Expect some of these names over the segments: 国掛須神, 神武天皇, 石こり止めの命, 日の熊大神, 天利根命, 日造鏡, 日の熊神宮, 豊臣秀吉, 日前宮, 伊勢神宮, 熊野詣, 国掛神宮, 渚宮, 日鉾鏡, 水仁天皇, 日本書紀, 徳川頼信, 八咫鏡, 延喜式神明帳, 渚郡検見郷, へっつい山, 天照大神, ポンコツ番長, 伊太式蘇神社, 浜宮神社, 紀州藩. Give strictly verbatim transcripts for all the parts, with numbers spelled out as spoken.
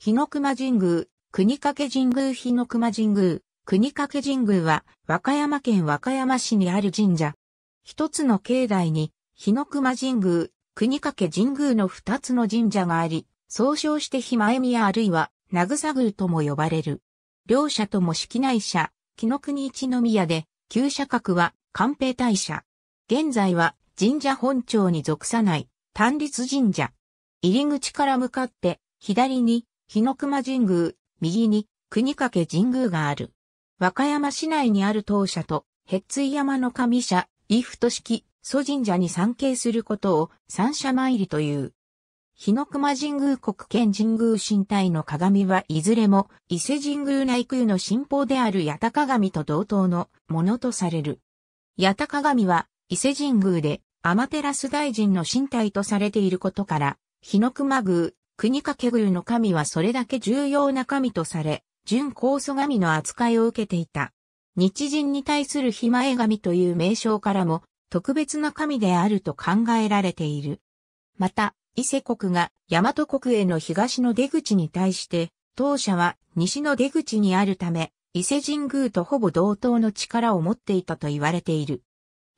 日の熊神宮、国掛神宮日の熊神宮、国掛神宮は、和歌山県和歌山市にある神社。一つの境内に、日の熊神宮、国掛神宮の二つの神社があり、総称して日前宮あるいは、渚宮とも呼ばれる。両社とも式内社、紀伊国一宮で、旧社格は、寛平大社。現在は、神社本庁に属さない、単立神社。入り口から向かって、左に、日の熊神宮、右に、国掛神宮がある。和歌山市内にある当社と、へっつい山の神社、伊太式、蘇神社に参詣することを三社参りという。日の熊神宮国権神宮神体の鏡はいずれも伊勢神宮内宮の神宝である八咫鏡と同等のものとされる。八咫鏡は伊勢神宮で天照大神の神体とされていることから、日の熊宮、国掛宮の神はそれだけ重要な神とされ、準高祖神の扱いを受けていた。日神に対する日前神という名称からも特別な神であると考えられている。また、伊勢国が大和国への東の出口に対して、当社は西の出口にあるため、伊勢神宮とほぼ同等の力を持っていたと言われている。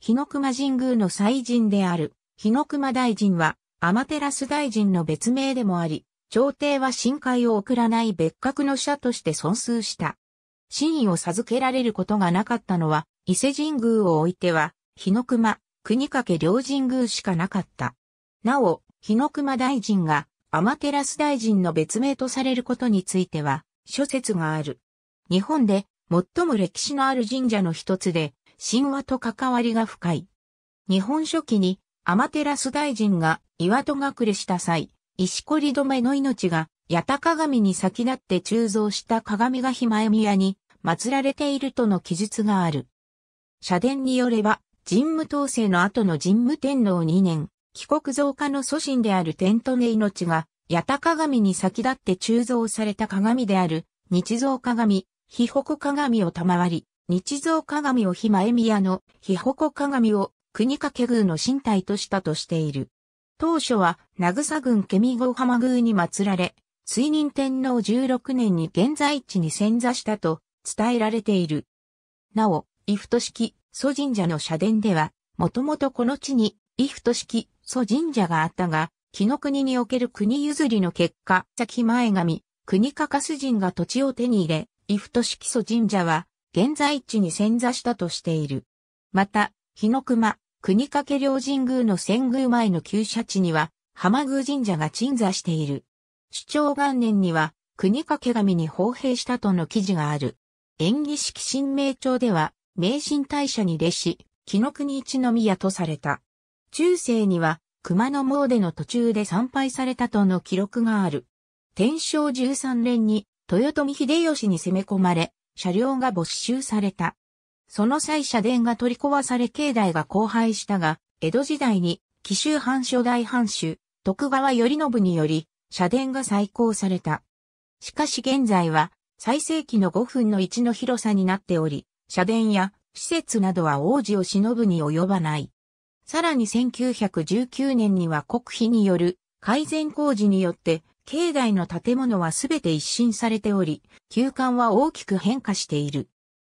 日の熊神宮の祭神である、日の熊大神は、天照大神の別名でもあり、朝廷は神会を送らない別格の社として尊崇した。神位を授けられることがなかったのは、伊勢神宮をおいては、日の熊、国掛両神宮しかなかった。なお、日の熊大神が天照大神の別名とされることについては、諸説がある。日本で最も歴史のある神社の一つで、神話と関わりが深い。日本書紀に、天照大神が岩戸隠れした際、石こり止めの命が八咫鏡に先立って鋳造した鏡が日前宮に祀られているとの記述がある。社伝によれば、神武統制の後の神武天皇にねん、貴国増加の祖神である天利根命が八咫鏡に先立って鋳造された鏡である日造鏡、日鉾鏡を賜り、日造鏡を日前宮の日鉾鏡を国掛宮の神体としたとしている。当初は、渚郡検見郷浜宮に祀られ、水仁天皇じゅうろくねんに現在地に遷座したと伝えられている。なお、伊太式蘇神社の社伝では、もともとこの地に伊太式蘇神社があったが、紀伊国における国譲りの結果、日前神、国掛須神が土地を手に入れ、伊太式蘇神社は、現在地に遷座したとしている。また、日の熊、国掛両神宮の遷宮前の旧社地には、浜宮神社が鎮座している。主張元年には、国掛神に奉幣したとの記事がある。延喜式神明帳では、明神大社に列し、紀伊国一宮とされた。中世には、熊野詣の途中で参拝されたとの記録がある。天正じゅうさんねんに、豊臣秀吉に攻め込まれ、社領が没収された。その際社殿が取り壊され境内が荒廃したが、江戸時代に紀州藩初代藩主、徳川頼信により、社殿が再興された。しかし現在は、最盛期のごぶんのいちの広さになっており、社殿や施設などは往時を偲ぶに及ばない。さらにせんきゅうひゃくじゅうきゅうねんには国費による改善工事によって、境内の建物はすべて一新されており、旧館は大きく変化している。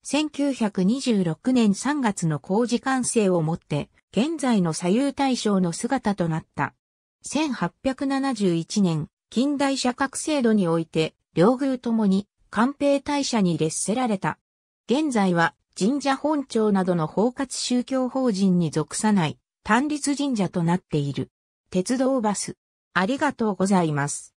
せんきゅうひゃくにじゅうろくねんさんがつの工事完成をもって、現在の左右対称の姿となった。せんはっぴゃくななじゅういちねん、近代社格制度において、両宮ともに、寛平大社に列せられた。現在は、神社本庁などの包括宗教法人に属さない、単立神社となっている。鉄道バス。ありがとうございます。